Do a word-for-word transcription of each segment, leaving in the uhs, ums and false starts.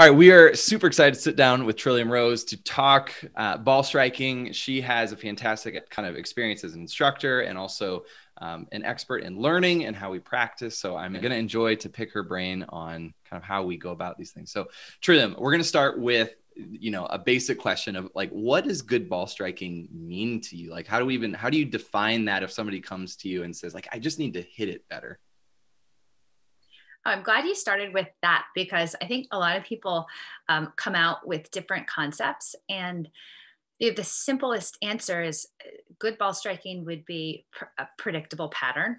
All right, we are super excited to sit down with Trillium Rose to talk uh, ball striking. She has a fantastic kind of experience as an instructor and also um, an expert in learning and how we practice. So I'm going to enjoy to pick her brain on kind of how we go about these things. So Trillium, we're going to start with, you know, a basic question of like, what does good ball striking mean to you? Like, how do we even, how do you define that if somebody comes to you and says like, I just need to hit it better? I'm glad you started with that, because I think a lot of people um, come out with different concepts, and the, the simplest answer is good ball striking would be pr a predictable pattern.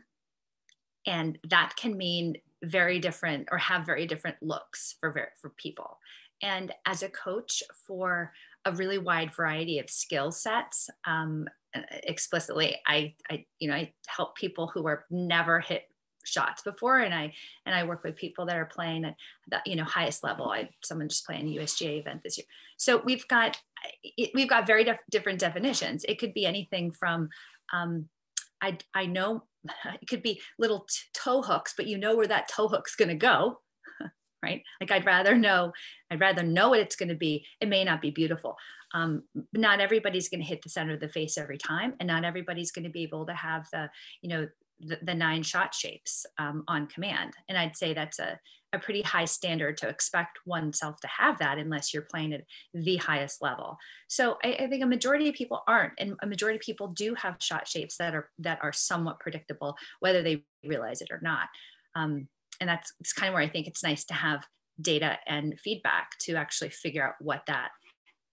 And that can mean very different or have very different looks for, for people. And as a coach for a really wide variety of skill sets, um, explicitly, I, I, you know, I help people who are never hit shots before, and I and I work with people that are playing at the, you know, highest level. I someone just playing a U S G A event this year. So we've got we've got very def different definitions. It could be anything from um, I I know it could be little t toe hooks, but you know where that toe hook's going to go, right? Like I'd rather know I'd rather know what it's going to be. It may not be beautiful. Um, not everybody's going to hit the center of the face every time, and not everybody's going to be able to have the you know. The, the nine shot shapes um, on command. And I'd say that's a, a pretty high standard to expect oneself to have that unless you're playing at the highest level. So I, I think a majority of people aren't, and a majority of people do have shot shapes that are, that are somewhat predictable, whether they realize it or not. Um, and that's it's kind of where I think it's nice to have data and feedback to actually figure out what that,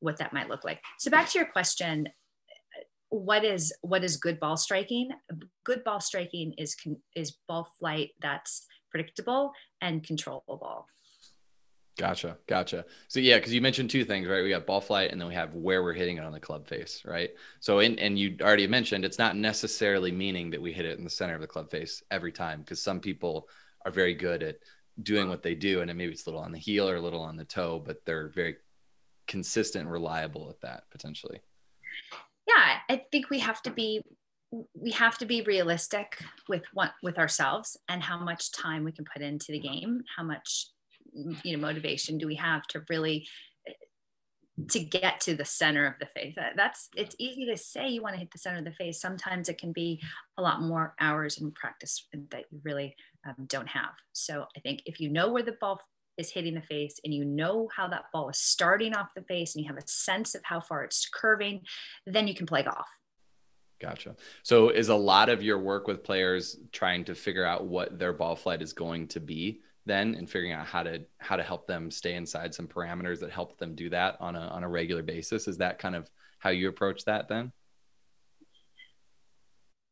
what that might look like. So back to your question, What is what is good ball striking? Good ball striking is is ball flight that's predictable and controllable. Gotcha, gotcha. So yeah, because you mentioned two things, right? We got ball flight, and then we have where we're hitting it on the club face, right? So in, and you already mentioned it's not necessarily meaning that we hit it in the center of the club face every time, because some people are very good at doing what they do, and then maybe it's a little on the heel or a little on the toe, but they're very consistent and reliable at that potentially. Yeah, I think we have to be we have to be realistic with what with ourselves and how much time we can put into the game, how much you know motivation do we have to really to get to the center of the face. That's it's easy to say you want to hit the center of the face. Sometimes it can be a lot more hours in practice that you really um, don't have. So I think if you know where the ball is hitting the face, and you know how that ball is starting off the face, and you have a sense of how far it's curving, then you can play golf. Gotcha. So is a lot of your work with players trying to figure out what their ball flight is going to be then, and figuring out how to how to help them stay inside some parameters that help them do that on a, on a regular basis? Is that kind of how you approach that then?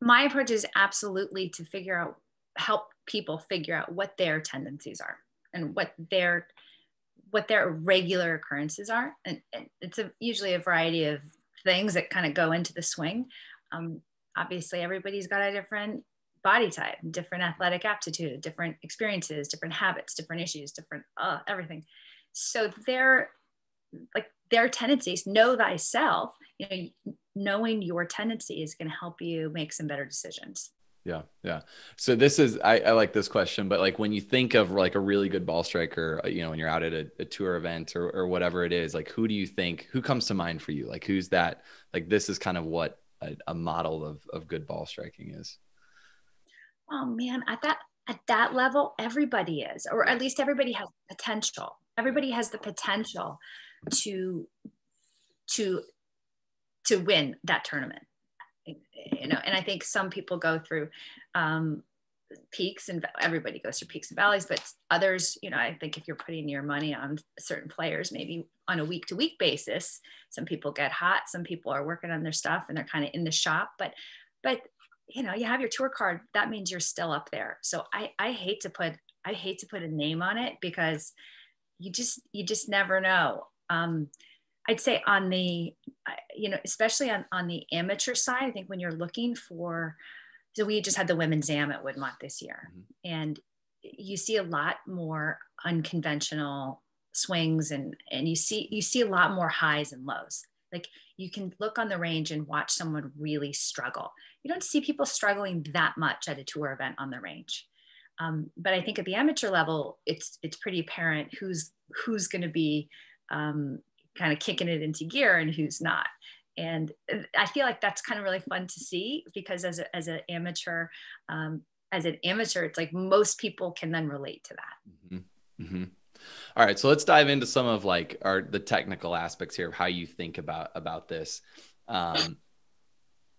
My approach is absolutely to figure out, help people figure out what their tendencies are and what their what their regular occurrences are, and, and it's a, usually a variety of things that kind of go into the swing. Um, obviously, everybody's got a different body type, different athletic aptitude, different experiences, different habits, different issues, different uh, everything. So their like their tendencies, know thyself. You know, knowing your tendency is going to help you make some better decisions. Yeah. Yeah. So this is, I, I like this question, but like when you think of like a really good ball striker, you know, when you're out at a, a tour event or, or whatever it is, like, who do you think, who comes to mind for you? Like, who's that? Like, this is kind of what a, a model of, of good ball striking is. Oh man, at that, at that level, everybody is, or at least everybody has potential. Everybody has the potential to, to, to win that tournament. You know, and I think some people go through um, peaks, and everybody goes through peaks and valleys, but others, you know, I think if you're putting your money on certain players, maybe on a week to week basis, some people get hot, some people are working on their stuff and they're kind of in the shop, but, but, you know, you have your tour card, that means you're still up there. So I, I hate to put, I hate to put a name on it, because you just, you just never know. Um, I'd say on the, you know, especially on, on the amateur side, I think when you're looking for, so we just had the women's am at Woodmont this year, mm-hmm. and you see a lot more unconventional swings, and, and you see, you see a lot more highs and lows. Like you can look on the range and watch someone really struggle. You don't see people struggling that much at a tour event on the range. Um, but I think at the amateur level, it's it's pretty apparent who's who's going to be um, kind of kicking it into gear and who's not. And I feel like that's kind of really fun to see, because as a, as an amateur, um, as an amateur, it's like most people can then relate to that. Mm-hmm. Mm-hmm. All right, so let's dive into some of like our the technical aspects here of how you think about about this. Um,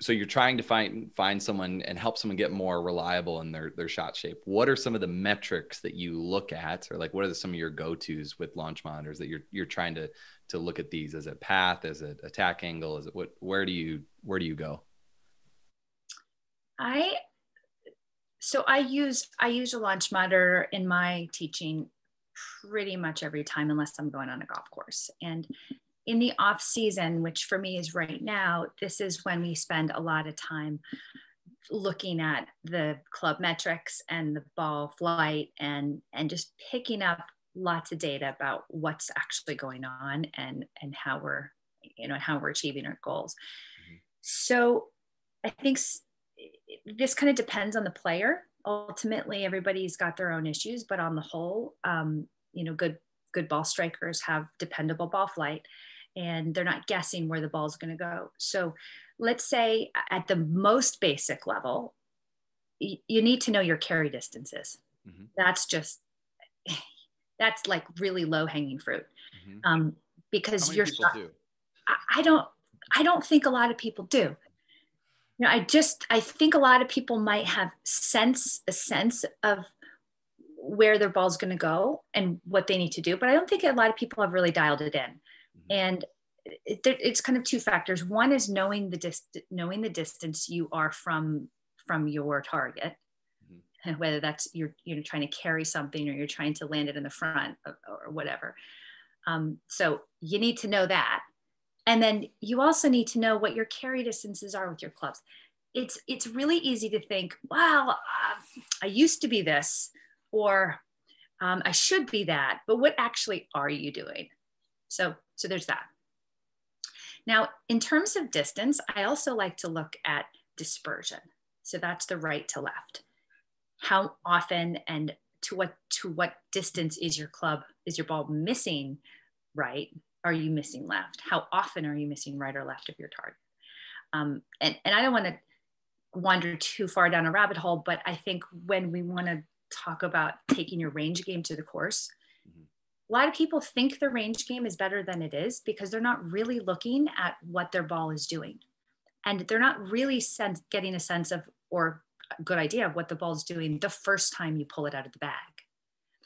so you're trying to find find someone and help someone get more reliable in their their shot shape. What are some of the metrics that you look at, or like what are some of your go-tos with launch monitors that you're you're trying to to look at these? As a path, as an attack angle, is it what? Where do you where do you go? I so I use I use a launch monitor in my teaching pretty much every time, unless I'm going on a golf course. And in the off season, which for me is right now, this is when we spend a lot of time looking at the club metrics and the ball flight and, and just picking up lots of data about what's actually going on and, and how we're, you know, how we're achieving our goals. Mm-hmm. So I think this kind of depends on the player. Ultimately, everybody's got their own issues, but on the whole, um, you know, good good ball strikers have dependable ball flight, and they're not guessing where the ball's going to go. So let's say at the most basic level, y- you need to know your carry distances. Mm-hmm. That's just, that's like really low hanging fruit. Mm-hmm. um, because you're, shot, I, I don't, I don't think a lot of people do. You know, I just, I think a lot of people might have sense, a sense of where their ball's going to go and what they need to do, but I don't think a lot of people have really dialed it in. Mm-hmm. And it, it's kind of two factors. One is knowing the dist- knowing the distance you are from, from your target, mm-hmm. whether that's you're, you're trying to carry something or you're trying to land it in the front or, or whatever. Um, so you need to know that. And then you also need to know what your carry distances are with your clubs. It's it's really easy to think, wow, uh, I used to be this, or um, I should be that, but what actually are you doing? So, so there's that. Now, in terms of distance, I also like to look at dispersion. So that's the right to left. How often and to what to what distance is your club, is your ball missing right? Are you missing left? How often are you missing right or left of your target? Um, and, and I don't want to wander too far down a rabbit hole, but I think when we want to talk about taking your range game to the course, mm-hmm. a lot of people think the range game is better than it is because they're not really looking at what their ball is doing. And they're not really sense, getting a sense of, or a good idea of what the ball's doing the first time you pull it out of the bag.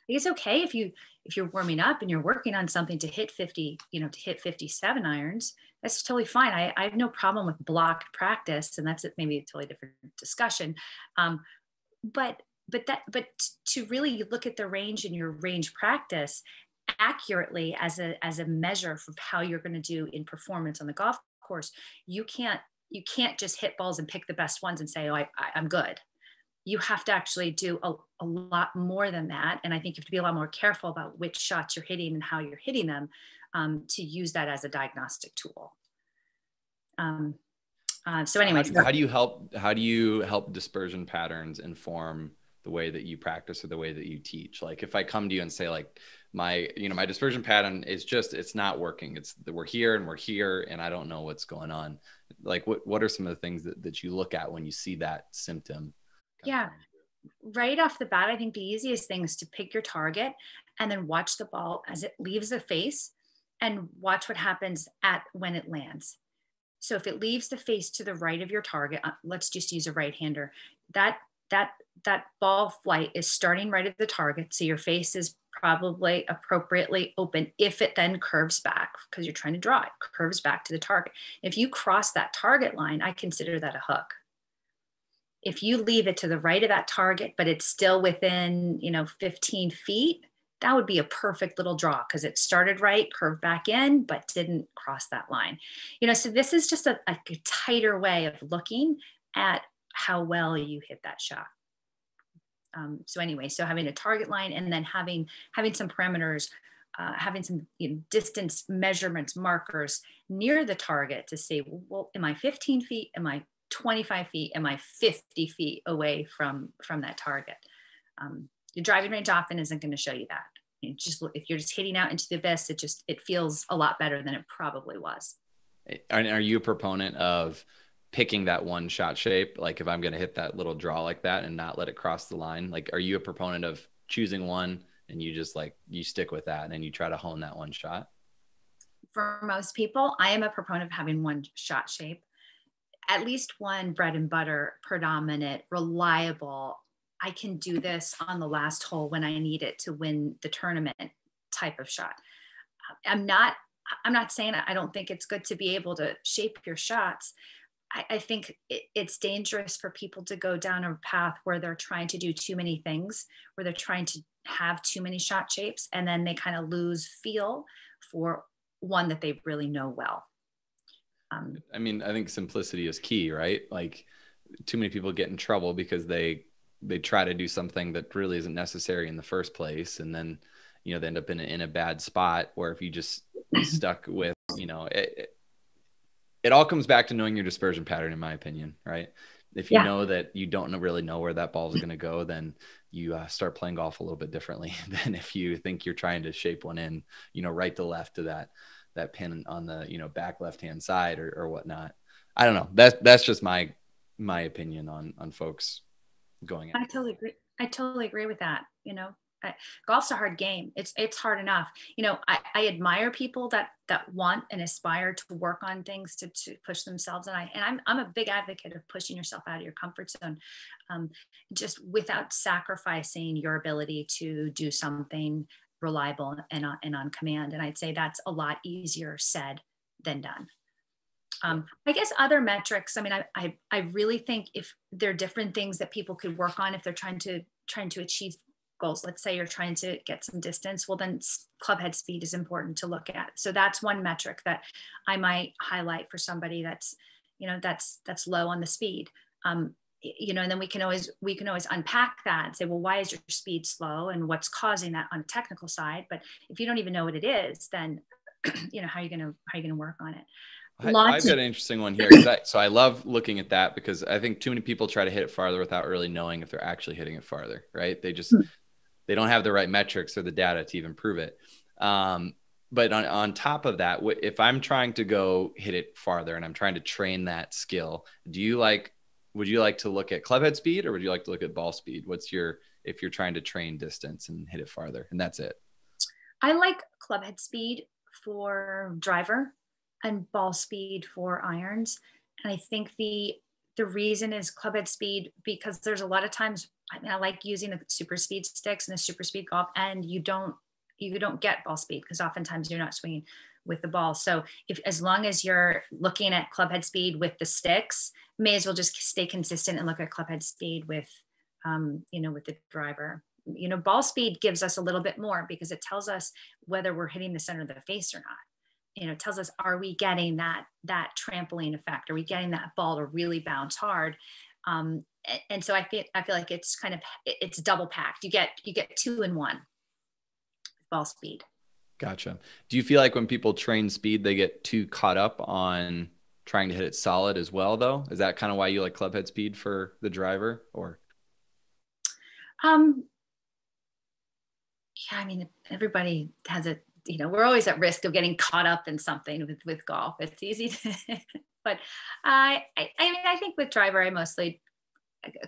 It's okay if you if you're warming up and you're working on something to hit fifty, you know, to hit fifty-seven irons. That's totally fine. I, I have no problem with blocked practice, and that's maybe a totally different discussion. Um, but but that but to really look at the range and your range practice accurately as a as a measure for how you're going to do in performance on the golf course, you can't you can't just hit balls and pick the best ones and say, oh, I, I, I'm good. You have to actually do a, a lot more than that. And I think you have to be a lot more careful about which shots you're hitting and how you're hitting them, um, to use that as a diagnostic tool. Um, uh, so anyway, how, how do you help, how do you help dispersion patterns inform the way that you practice or the way that you teach? Like if I come to you and say like my, you know, my dispersion pattern is just, it's not working. It's we're here and we're here and I don't know what's going on. Like what, what are some of the things that, that you look at when you see that symptom? Yeah. Right off the bat, I think the easiest thing is to pick your target and then watch the ball as it leaves the face and watch what happens at when it lands. So if it leaves the face to the right of your target, let's just use a right-hander, that, that, that ball flight is starting right at the target. So your face is probably appropriately open. If it then curves back, because you're trying to draw it, curves back to the target. If you cross that target line, I consider that a hook. If you leave it to the right of that target, but it's still within, you know, fifteen feet, that would be a perfect little draw because it started right, curved back in, but didn't cross that line. You know, so this is just a, a tighter way of looking at how well you hit that shot. Um, so anyway, so having a target line and then having having some parameters, uh, having some you know, distance measurements, markers near the target to say, well, am I fifteen feet? Am I twenty-five feet? Am I fifty feet away from, from that target? um, your driving range often isn't going to show you that. You just, if you're just hitting out into the abyss, it just, it feels a lot better than it probably was. Are, are you a proponent of picking that one shot shape? Like if I'm going to hit that little draw like that and not let it cross the line, like, are you a proponent of choosing one and you just like, you stick with that and then you try to hone that one shot? For most people, I am a proponent of having one shot shape, at least one bread and butter, predominant, reliable, I can do this on the last hole when I need it to win the tournament type of shot. I'm not, I'm not saying I don't think it's good to be able to shape your shots. I, I think it, it's dangerous for people to go down a path where they're trying to do too many things, where they're trying to have too many shot shapes, and then they kind of lose feel for one that they really know well. Um, I mean, I think simplicity is key, right? Like too many people get in trouble because they, they try to do something that really isn't necessary in the first place. And then, you know, they end up in a, in a bad spot where if you just stuck with, you know, it, it, it all comes back to knowing your dispersion pattern, in my opinion, right? If you yeah. know that you don't really know where that ball is going to go, then you uh, start playing golf a little bit differently than if you think you're trying to shape one in, you know, right to left to that, that pin on the, you know, back left-hand side or, or whatnot. I don't know. That's, that's just my, my opinion on, on folks going in. I totally agree. I totally agree with that. You know, I, golf's a hard game. It's, it's hard enough. You know, I, I admire people that, that want and aspire to work on things to, to push themselves. And I, and I'm, I'm a big advocate of pushing yourself out of your comfort zone, um, just without sacrificing your ability to do something reliable and on, and on command. And I'd say that's a lot easier said than done. Um, I guess other metrics, I mean, I, I, I really think if there are different things that people could work on if they're trying to, trying to achieve goals. Let's say you're trying to get some distance, well then clubhead speed is important to look at. So that's one metric that I might highlight for somebody that's, you know, that's, that's low on the speed. Um, you know, and then we can always, we can always unpack that and say, well, why is your speed slow and what's causing that on a technical side? But if you don't even know what it is, then, you know, how are you going to, how are you going to work on it? I, I've got an interesting one here. I, so I love looking at that because I think too many people try to hit it farther without really knowing if they're actually hitting it farther, right? They just, they don't have the right metrics or the data to even prove it. Um, but on, on top of that, if I'm trying to go hit it farther and I'm trying to train that skill, do you like, would you like to look at clubhead speed or would you like to look at ball speed? What's your, if you're trying to train distance and hit it farther and that's it? I like clubhead speed for driver and ball speed for irons. And I think the the reason is clubhead speed, because there's a lot of times, I mean, I like using the super speed sticks and the super speed golf, and you don't you don't get ball speed because oftentimes you're not swinging with the ball. So if as long as you're looking at clubhead speed with the sticks, may as well just stay consistent and look at clubhead speed with, um, you know, with the driver. You know, ball speed gives us a little bit more because it tells us whether we're hitting the center of the face or not. You know, tells us, are we getting that, that trampoline effect? Are we getting that ball to really bounce hard? Um, and, and so I feel, I feel like it's kind of, it's double packed. You get, you get two in one ball speed. Gotcha. Do you feel like when people train speed, they get too caught up on trying to hit it solid as well though? Is that kind of why you like clubhead speed for the driver or? Um, yeah, I mean, everybody has a, you know, we're always at risk of getting caught up in something with, with golf. It's easy to, but I, I, I mean, I think with driver, I mostly,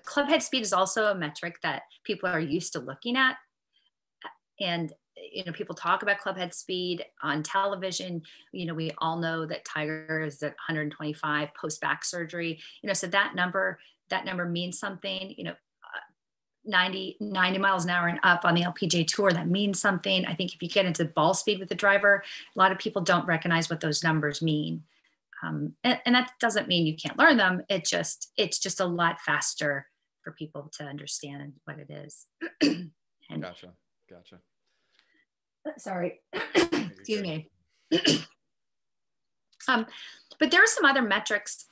clubhead speed is also a metric that people are used to looking at. And, you know, people talk about clubhead speed on television. You know, we all know that Tiger is at one hundred twenty-five post back surgery, you know, so that number, that number means something, you know, ninety, ninety miles an hour and up on the L P G A tour, that means something. I think if you get into ball speed with the driver, a lot of people don't recognize what those numbers mean. Um, and, and that doesn't mean you can't learn them. It just, it's just a lot faster for people to understand what it is. And, gotcha. Gotcha. Sorry. Excuse me. um, but there are some other metrics.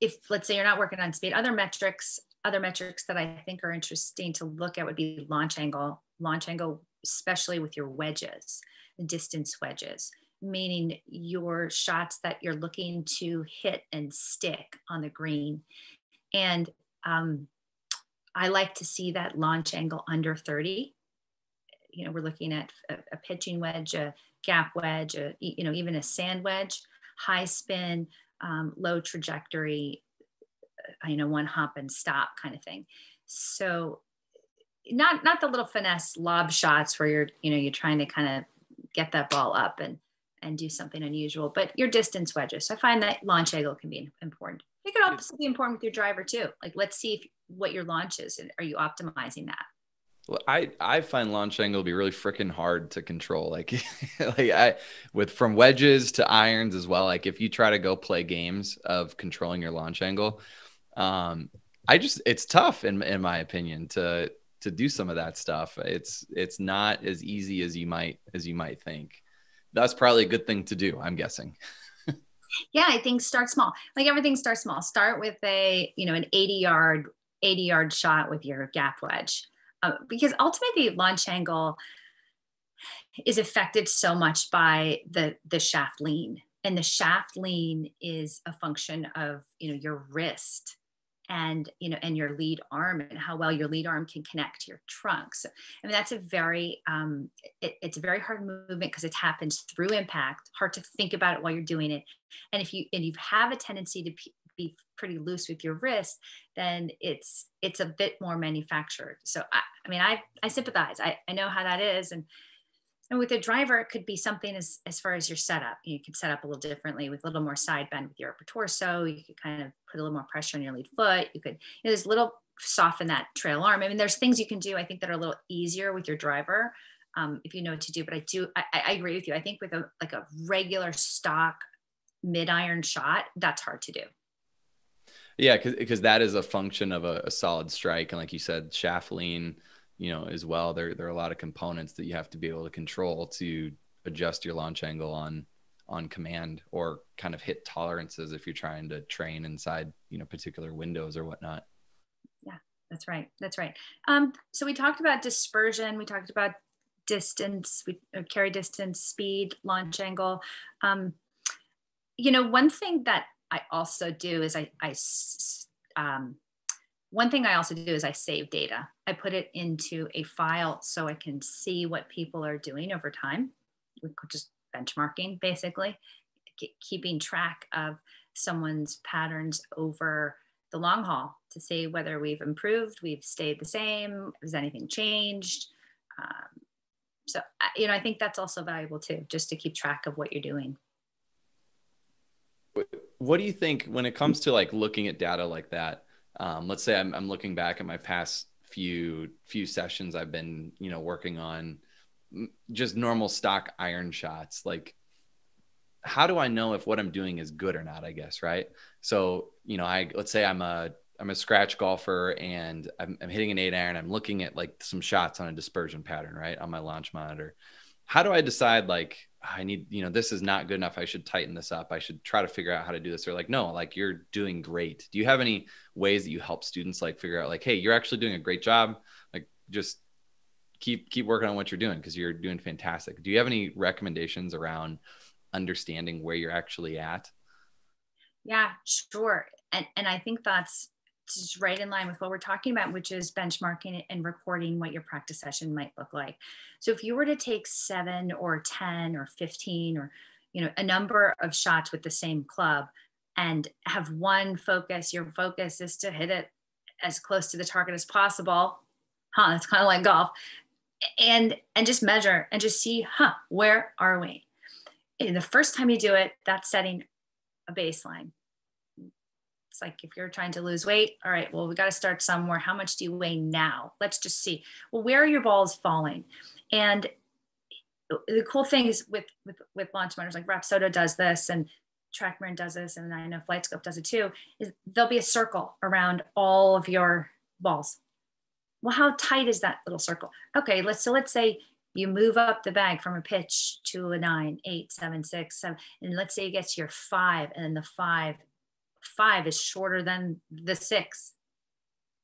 If let's say you're not working on speed, other metrics Other metrics that I think are interesting to look at would be launch angle, launch angle, especially with your wedges, distance wedges, meaning your shots that you're looking to hit and stick on the green. And um, I like to see that launch angle under thirty. You know, we're looking at a, a pitching wedge, a gap wedge, a, you know, even a sand wedge, high spin, um, low trajectory, you know, one hop and stop kind of thing. So not, not the little finesse lob shots where you're, you know, you're trying to kind of get that ball up and, and do something unusual, but your distance wedges. So I find that launch angle can be important. It could also be important with your driver too. Like, let's see if, what your launch is and are you optimizing that? Well, I, I find launch angle to be really freaking hard to control. Like, like I, with from wedges to irons as well. Like if you try to go play games of controlling your launch angle, um, I just, it's tough in in my opinion to, to do some of that stuff. It's, it's not as easy as you might, as you might think. That's probably a good thing to do, I'm guessing. Yeah, I think start small. Like everything starts small. Start with a, you know, an eighty yard, eighty yard shot with your gap wedge. Uh, because ultimately launch angle is affected so much by the, the shaft lean, and the shaft lean is a function of, you know, your wrist and, you know, and your lead arm and how well your lead arm can connect to your trunk. So, I mean, that's a very, um, it, it's a very hard movement because it happens through impact, hard to think about it while you're doing it. And if you, and you have a tendency to be pretty loose with your wrist, then it's it's a bit more manufactured. So I, I mean I I sympathize. I, I know how that is. And and with a driver, it could be something as as far as your setup. You can set up a little differently with a little more side bend with your upper torso. You could kind of put a little more pressure on your lead foot. You could, you know, there's little soften that trail arm. I mean, there's things you can do I think that are a little easier with your driver um, if you know what to do. But I do I, I agree with you. I think with a like a regular stock mid-iron shot, that's hard to do. Yeah, because that is a function of a, a solid strike. And like you said, shaft lean, you know, as well, there, there are a lot of components that you have to be able to control to adjust your launch angle on on command, or kind of hit tolerances if you're trying to train inside, you know, particular windows or whatnot. Yeah, that's right. That's right. Um, so we talked about dispersion. We talked about distance, we, uh, carry distance, speed, launch angle. Um, you know, one thing that I also do is I, I um, one thing I also do is I save data. I put it into a file so I can see what people are doing over time. We could just benchmarking, basically, keeping track of someone's patterns over the long haul to see whether we've improved, we've stayed the same, has anything changed? Um, so, you know, I think that's also valuable too, just to keep track of what you're doing. What do you think when it comes to like looking at data like that? Um, let's say I'm, I'm looking back at my past few few sessions I've been, you know, working on just normal stock iron shots. Like, how do I know if what I'm doing is good or not, I guess, right? So, you know, I let's say I'm a I'm a scratch golfer and I'm, I'm hitting an eight iron. I'm looking at like some shots on a dispersion pattern, right, on my launch monitor. How do I decide like, I need, you know, this is not good enough. I should tighten this up. I should try to figure out how to do this. Or like, no, like you're doing great. Do you have any ways that you help students like figure out like, hey, you're actually doing a great job. Like just keep, keep working on what you're doing, 'cause you're doing fantastic. Do you have any recommendations around understanding where you're actually at? Yeah, sure. And, and I think that's just right in line with what we're talking about, which is benchmarking and recording what your practice session might look like. So if you were to take seven or ten or fifteen or, you know, a number of shots with the same club and have one focus, your focus is to hit it as close to the target as possible. Huh, that's kind of like golf. And, and just measure and just see, huh, where are we? And the first time you do it, that's setting a baseline. It's like, if you're trying to lose weight, all right, well, we got to start somewhere. How much do you weigh now? Let's just see, well, where are your balls falling? And the cool thing is with, with, with launch monitors, like Rapsodo does this and Trackman does this. And I know FlightScope does it too, is there'll be a circle around all of your balls. Well, how tight is that little circle? Okay. Let's, so let's say you move up the bag from a pitch to a nine, eight, seven, six, seven, and let's say you get to your five, and then the five five is shorter than the six.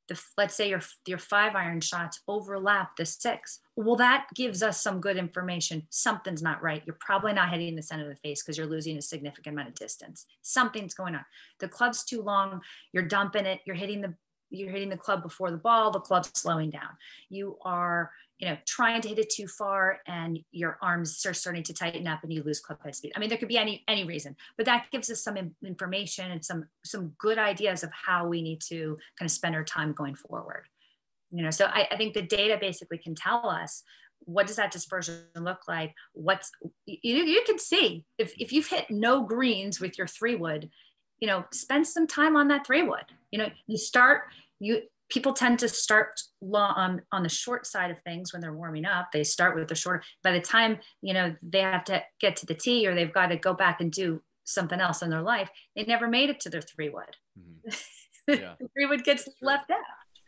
The, let's say your, your five iron shots overlap the six. Well, that gives us some good information. Something's not right. You're probably not hitting the center of the face because you're losing a significant amount of distance. Something's going on. The club's too long. You're dumping it. You're hitting the you're hitting the club before the ball, the club's slowing down. You are, you know, trying to hit it too far and your arms are starting to tighten up and you lose club head speed. I mean, there could be any, any reason, but that gives us some information and some, some good ideas of how we need to kind of spend our time going forward. You know, so I, I think the data basically can tell us, what does that dispersion look like? What's, you, you can see if, if you've hit no greens with your three wood, you know, spend some time on that three wood. You know, you start, you, people tend to start long, um, on the short side of things when they're warming up. They start with the shorter, by the time, you know, they have to get to the tee or they've got to go back and do something else in their life, they never made it to their three wood. Mm-hmm. Yeah. The three wood gets left out.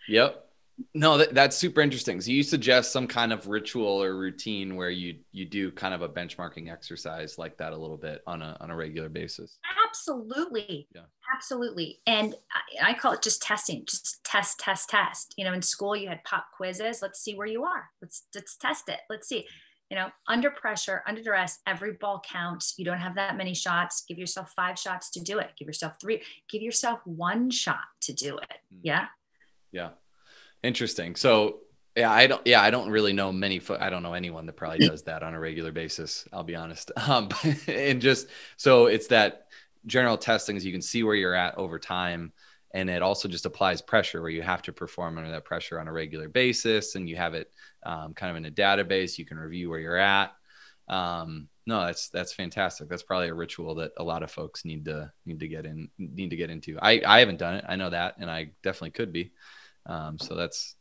Yep. No, that, that's super interesting. So you suggest some kind of ritual or routine where you you do kind of a benchmarking exercise like that a little bit on a on a regular basis. Absolutely, yeah. Absolutely. And I, I call it just testing, just test, test, test. You know, in school you had pop quizzes. Let's see where you are. Let's let's test it. Let's see. You know, under pressure, under duress, every ball counts. You don't have that many shots. Give yourself five shots to do it. Give yourself three. Give yourself one shot to do it. Mm. Yeah. Yeah. Interesting. So yeah, I don't, yeah, I don't really know many, I don't know anyone that probably does that on a regular basis. I'll be honest. Um, but, and just, so it's that general testing so you can see where you're at over time. And it also just applies pressure where you have to perform under that pressure on a regular basis. And you have it um, kind of in a database, you can review where you're at. Um, no, that's, that's fantastic. That's probably a ritual that a lot of folks need to, need to get in, need to get into. I, I haven't done it. I know that. And I definitely could be. Um, so that's,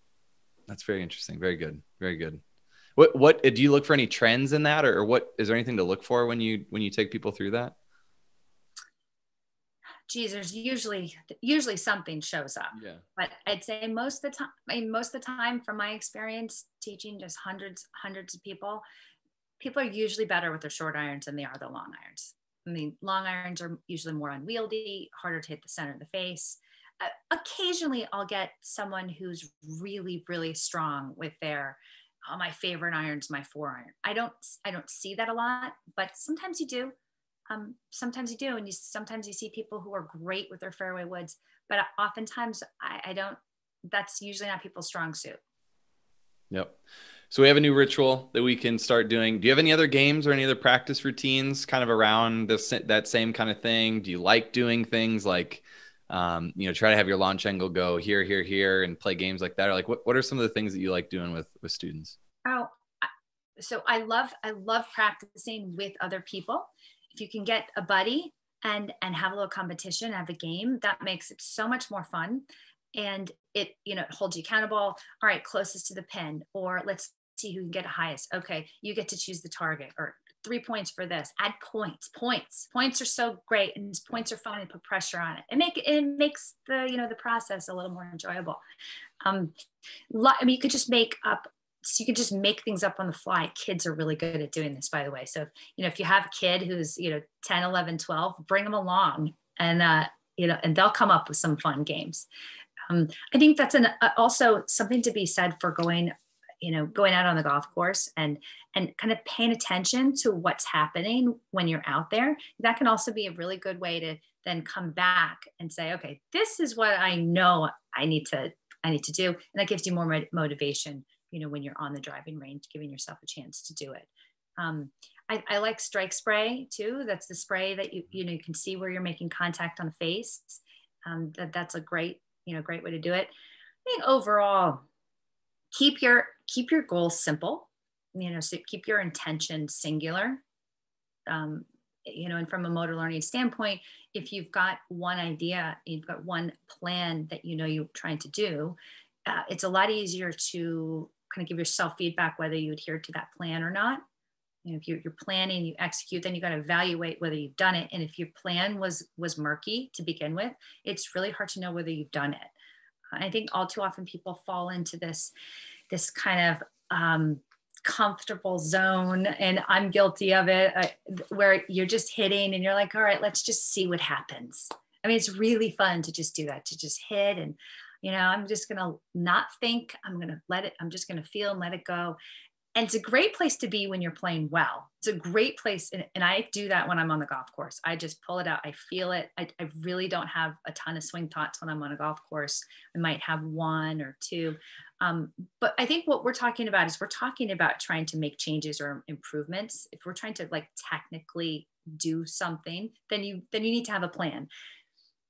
that's very interesting. Very good. Very good. What, what, do you look for any trends in that, or what, is there anything to look for when you, when you take people through that? Geez, there's usually, usually something shows up, yeah. But I'd say most of the time, I mean, most of the time from my experience teaching just hundreds, hundreds of people, people are usually better with their short irons than they are the long irons. I mean, long irons are usually more unwieldy, harder to hit the center of the face. Occasionally I'll get someone who's really, really strong with their, oh, my favorite iron's my four iron. I don't, I don't see that a lot, but sometimes you do. Um, sometimes you do. And you, sometimes you see people who are great with their fairway woods, but oftentimes I, I don't, that's usually not people's strong suit. Yep. So we have a new ritual that we can start doing. Do you have any other games or any other practice routines kind of around this, that same kind of thing? Do you like doing things like, Um, you know, try to have your launch angle go here, here, here, and play games like that? Or like, what, what are some of the things that you like doing with, with students? Oh, so I love, I love practicing with other people. If you can get a buddy and, and have a little competition, have a game, that makes it so much more fun. And it, you know, it holds you accountable. All right, closest to the pin, or let's see who can get the highest. Okay. You get to choose the target, or three points for this, add points, points, points are so great. And points are fun and put pressure on it. It make it makes the, you know, the process a little more enjoyable. Um, lot, I mean, you could just make up, so you could just make things up on the fly. Kids are really good at doing this, by the way. So, you know, if you have a kid who's, you know, ten, eleven, twelve, bring them along and, uh, you know, and they'll come up with some fun games. Um, I think that's an, uh, also something to be said for going you know, going out on the golf course and, and kind of paying attention to what's happening when you're out there. That can also be a really good way to then come back and say, okay, this is what I know I need to, I need to do. And that gives you more motivation, you know, when you're on the driving range, giving yourself a chance to do it. Um, I, I like strike spray too. That's the spray that you, you know, you can see where you're making contact on the face. Um, that, that's a great, you know, great way to do it. I think overall, keep your, keep your goals simple, you know, so keep your intention singular, um, you know, and from a motor learning standpoint, if you've got one idea, you've got one plan that, you know, you're trying to do, uh, it's a lot easier to kind of give yourself feedback, whether you adhere to that plan or not. You know, if you're, you're planning, you execute, then you got to evaluate whether you've done it. And if your plan was, was murky to begin with, it's really hard to know whether you've done it. I think all too often people fall into this, this kind of um, comfortable zone, and I'm guilty of it, uh, where you're just hitting and you're like, all right, let's just see what happens. I mean, it's really fun to just do that, to just hit. And, you know, I'm just going to not think, I'm going to let it, I'm just going to feel and let it go. And it's a great place to be when you're playing well. It's a great place. And, and I do that when I'm on the golf course. I just pull it out. I feel it. I, I really don't have a ton of swing thoughts when I'm on a golf course. I might have one or two. Um, but I think what we're talking about is we're talking about trying to make changes or improvements. If we're trying to like technically do something, then you, then you need to have a plan.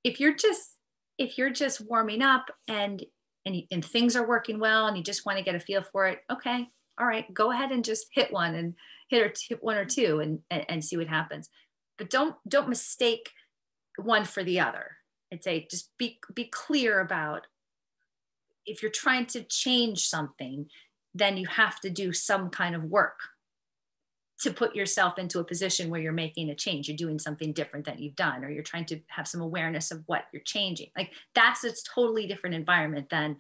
If you're just, if you're just warming up and, and, and things are working well and you just want to get a feel for it, okay. All right, go ahead and just hit one and hit or t- one or two and, and, and see what happens. But don't don't mistake one for the other. I'd say just be be clear about if you're trying to change something, then you have to do some kind of work to put yourself into a position where you're making a change. You're doing something different that you've done, or you're trying to have some awareness of what you're changing. Like that's a totally different environment than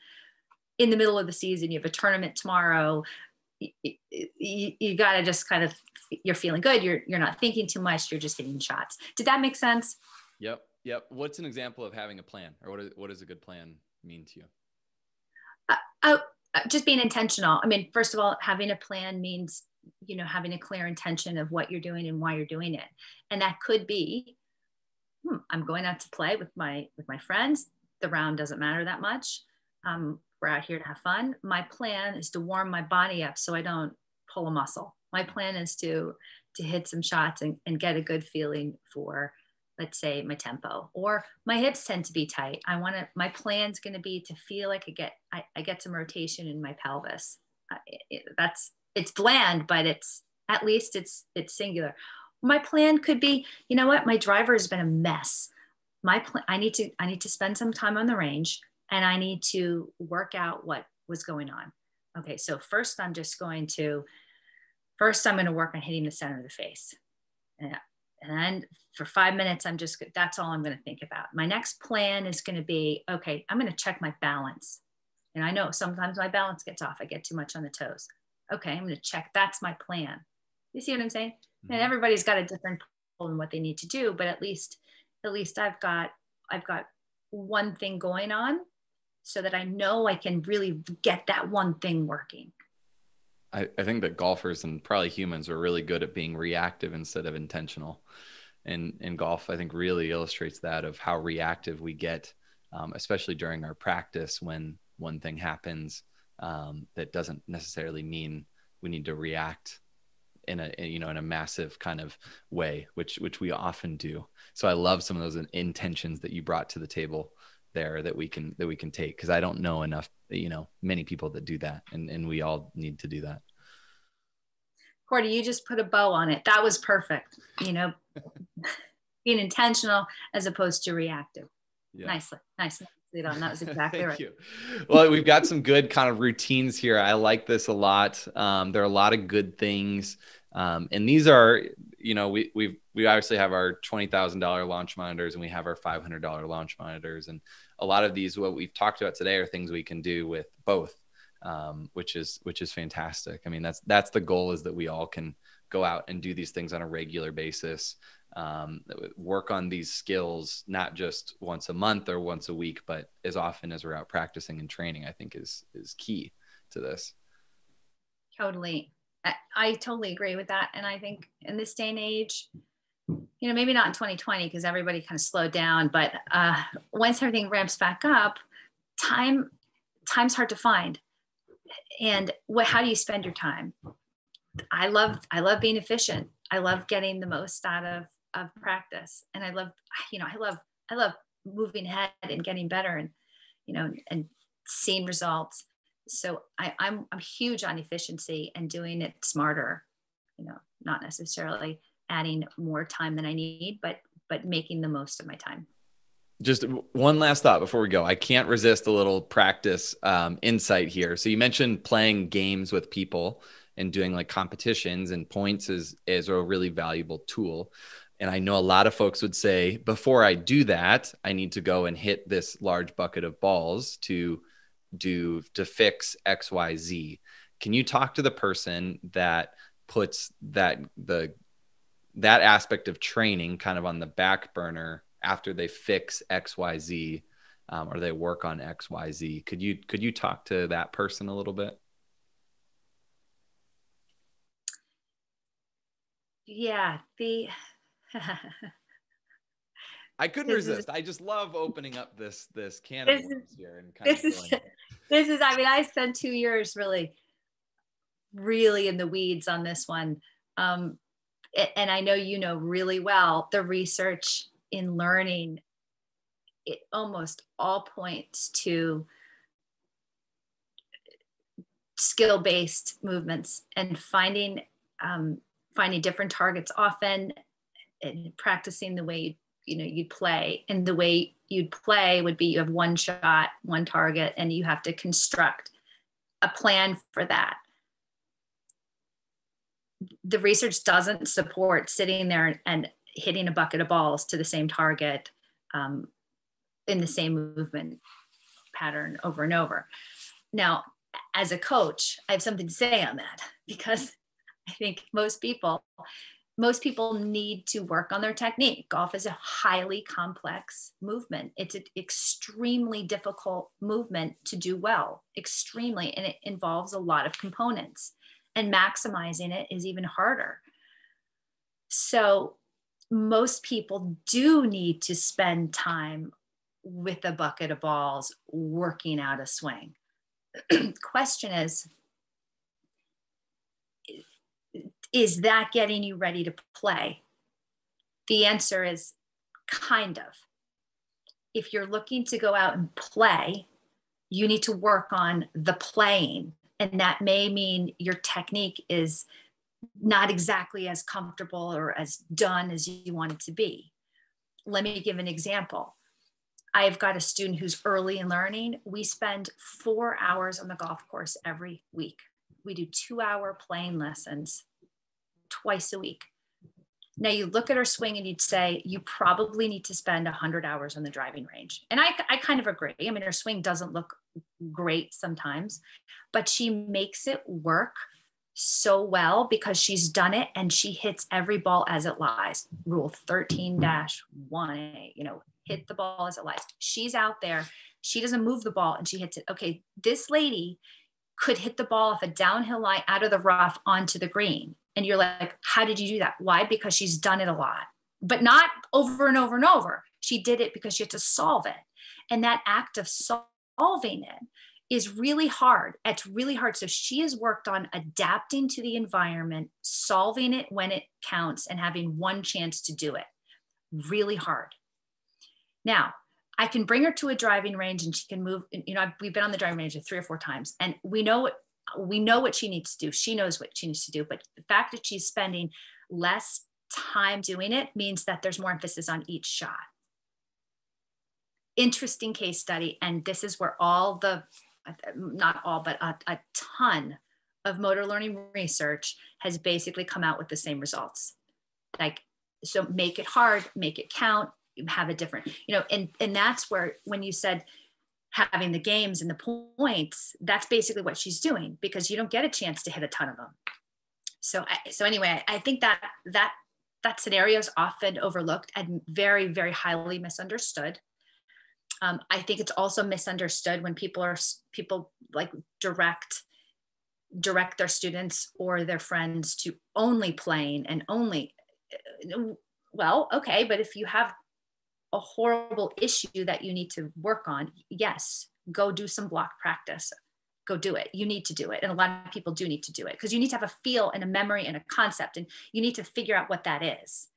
in the middle of the season, you have a tournament tomorrow. You, you, you got to just kind of, you're feeling good. You're, you're not thinking too much. You're just hitting shots. Did that make sense? Yep. Yep. What's an example of having a plan, or what, is, what does a good plan mean to you? Uh, oh, just being intentional. I mean, first of all, having a plan means, you know, having a clear intention of what you're doing and why you're doing it. And that could be, hmm, I'm going out to play with my, with my friends. The round doesn't matter that much. Um, We're out here to have fun. My plan is to warm my body up so I don't pull a muscle. My plan is to to hit some shots and, and get a good feeling for, let's say, my tempo, or my hips tend to be tight. I want to, my plan's going to be to feel like I get, I, I get some rotation in my pelvis. I, it, that's, it's bland, but it's, at least it's, it's singular. My plan could be, you know what? My driver has been a mess. My plan, I need to, I need to spend some time on the range. And I need to work out what was going on. Okay, so first I'm just going to, first I'm gonna work on hitting the center of the face. And, and for five minutes, I'm just, that's all I'm gonna think about. My next plan is gonna be, okay, I'm gonna check my balance. And I know sometimes my balance gets off, I get too much on the toes. Okay, I'm gonna check, that's my plan. You see what I'm saying? Mm-hmm. And everybody's got a different goal in what they need to do, but at least, at least I've got, I've got one thing going on, so that I know I can really get that one thing working. I, I think that golfers and probably humans are really good at being reactive instead of intentional. And in golf, I think really illustrates that of how reactive we get, um, especially during our practice when one thing happens um, that doesn't necessarily mean we need to react in a, you know, in a massive kind of way, which, which we often do. So I love some of those intentions that you brought to the table there that we can, that we can take. Cause I don't know enough, you know, many people that do that, and, and we all need to do that. Cordy, you just put a bow on it. That was perfect. You know, being intentional as opposed to reactive. Yeah. Nicely, nicely. On. That was exactly right. You. Well, we've got some good kind of routines here. I like this a lot. Um, there are a lot of good things. Um, and these are, you know, we we've, we obviously have our twenty thousand dollars launch monitors, and we have our five hundred dollars launch monitors. And a lot of these, what we've talked about today, are things we can do with both, um, which is, which is fantastic. I mean, that's, that's the goal, is that we all can go out and do these things on a regular basis, um, work on these skills, not just once a month or once a week, but as often as we're out practicing and training, I think is, is key to this. Totally. I, I totally agree with that. And I think in this day and age, you know, maybe not in twenty twenty, because everybody kind of slowed down, but uh, once everything ramps back up, time, time's hard to find. And what, how do you spend your time? I love, I love being efficient. I love getting the most out of, of practice. And I love, you know, I love, I love moving ahead and getting better and, you know, and seeing results. So I, I'm, I'm huge on efficiency and doing it smarter, you know, not necessarily adding more time than I need, but, but making the most of my time. Just one last thought before we go. I can't resist a little practice um, insight here. So you mentioned playing games with people and doing like competitions, and points is, is a really valuable tool. And I know a lot of folks would say, before I do that, I need to go and hit this large bucket of balls to do, to fix X, Y, Z. Can you talk to the person that puts that, the, that aspect of training kind of on the back burner after they fix X, Y, Z, um, or they work on X, Y, Z? Could you, could you talk to that person a little bit? yeah, the I couldn't this resist. Is, I just love opening up this this can this of worms is, here and kind this of is, this is. I mean, I spent two years really, really in the weeds on this one, um, and I know you know really well the research in learning. It almost all points to skill-based movements and finding um, finding different targets often and practicing the way you. You know, you'd play, and the way you'd play would be you have one shot, one target, and you have to construct a plan for that. The research doesn't support sitting there and hitting a bucket of balls to the same target um, in the same movement pattern over and over. Now, as a coach, I have something to say on that, because I think most people Most people need to work on their technique. Golf is a highly complex movement. It's an extremely difficult movement to do well, extremely, and it involves a lot of components, and maximizing it is even harder. So most people do need to spend time with a bucket of balls working out a swing. Question is, is that getting you ready to play? The answer is kind of. If you're looking to go out and play, you need to work on the playing. And that may mean your technique is not exactly as comfortable or as done as you want it to be. Let me give an example. I've got a student who's early in learning. We spend four hours on the golf course every week. We do two hour playing lessons twice a week. Now you look at her swing and you'd say, you probably need to spend one hundred hours on the driving range. And I, I kind of agree. I mean, her swing doesn't look great sometimes, but she makes it work so well because she's done it and she hits every ball as it lies. Rule thirteen dash one A, you know, hit the ball as it lies. She's out there. She doesn't move the ball and she hits it. Okay, this lady could hit the ball off a downhill lie out of the rough onto the green. And you're like, how did you do that? Why? Because she's done it a lot, but not over and over and over. She did it because she had to solve it. And that act of solving it is really hard. It's really hard. So she has worked on adapting to the environment, solving it when it counts, and having one chance to do it. Really hard. Now, I can bring her to a driving range and she can move. You know, I've, we've been on the driving range three or four times, and we know what, we know what she needs to do. She knows what she needs to do, but the fact that she's spending less time doing it means that there's more emphasis on each shot. Interesting case study. And this is where all the, not all, but a, a ton of motor learning research has basically come out with the same results. Like, so make it hard, make it count, have a different, you know, and, and that's where, when you said having the games and the points, that's basically what she's doing, because you don't get a chance to hit a ton of them. So, I, so anyway, I think that, that, that scenario is often overlooked and very, very highly misunderstood. Um, I think it's also misunderstood when people are, people like direct, direct their students or their friends to only playing and only, well, okay, but if you have a horrible issue that you need to work on, yes, go do some block practice, go do it. You need to do it. And a lot of people do need to do it, because you need to have a feel and a memory and a concept, and you need to figure out what that is.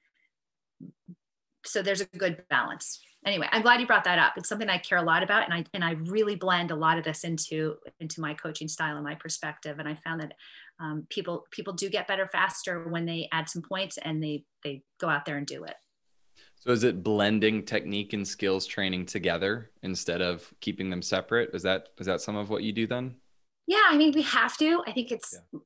So there's a good balance. Anyway, I'm glad you brought that up. It's something I care a lot about. And I, and I really blend a lot of this into, into my coaching style and my perspective. And I found that um, people, people do get better faster when they add some points and they, they go out there and do it. So is it blending technique and skills training together instead of keeping them separate? Is that, is that some of what you do then? Yeah, I mean, we have to. I think it's, yeah.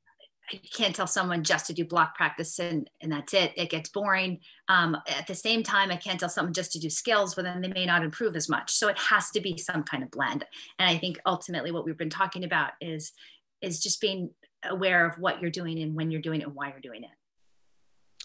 I can't tell someone just to do block practice and, and that's it. It gets boring. Um, at the same time, I can't tell someone just to do skills, but then they may not improve as much. So it has to be some kind of blend. And I think ultimately what we've been talking about is, is just being aware of what you're doing and when you're doing it and why you're doing it.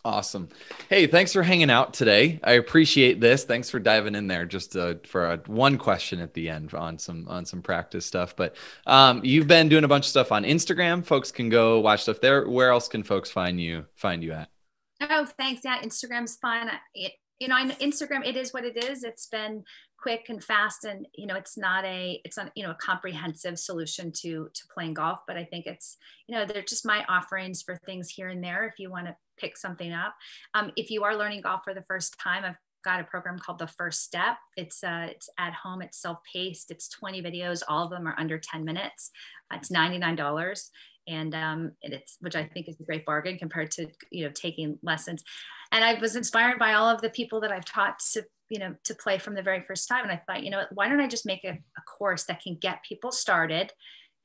Awesome. Hey, thanks for hanging out today. I appreciate this. Thanks for diving in there just uh, for a, one question at the end on some, on some practice stuff. But um, you've been doing a bunch of stuff on Instagram. Folks can go watch stuff there. Where else can folks find you, find you at? Oh, thanks. Yeah, Instagram's fun. It, you know, Instagram, it is what it is. It's been quick and fast, and you know, it's not a, it's not, you know, a comprehensive solution to to playing golf. But I think it's, you know, they're just my offerings for things here and there. If you want to pick something up, um, if you are learning golf for the first time, I've got a program called The First Step. It's uh, it's at home, it's self-paced, it's twenty videos, all of them are under ten minutes. Uh, it's ninety-nine dollars, and um, and it's, which I think is a great bargain compared to, you know, taking lessons. And I was inspired by all of the people that I've taught to, you know, to play from the very first time. And I thought, you know, why don't I just make a, a course that can get people started,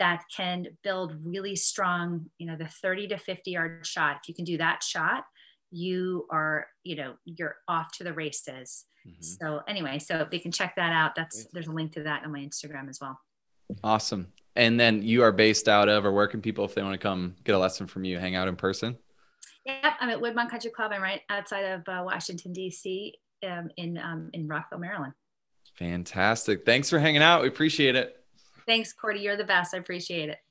that can build really strong, you know, the thirty to fifty yard shot. If you can do that shot, you are, you know, you're off to the races. Mm-hmm. So anyway, so if you can check that out, that's, there's a link to that on my Instagram as well. Awesome. And then you are based out of, or where can people, if they want to come get a lesson from you, hang out in person? Yep. I'm at Woodmont Country Club. I'm right outside of uh, Washington, D C, um, in, um, in Rockville, Maryland. Fantastic. Thanks for hanging out. We appreciate it. Thanks, Cordy. You're the best. I appreciate it.